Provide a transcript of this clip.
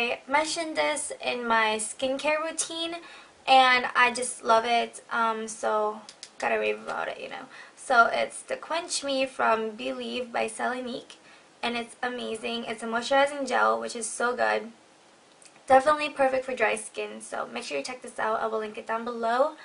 I mentioned this in my skincare routine and I just love it, so gotta rave about it, you know. So it's the Quench Me from Bliv by Cellnique, and it's amazing. It's a moisturizing gel, which is so good. Definitely perfect for dry skin, so make sure you check this out. I will link it down below.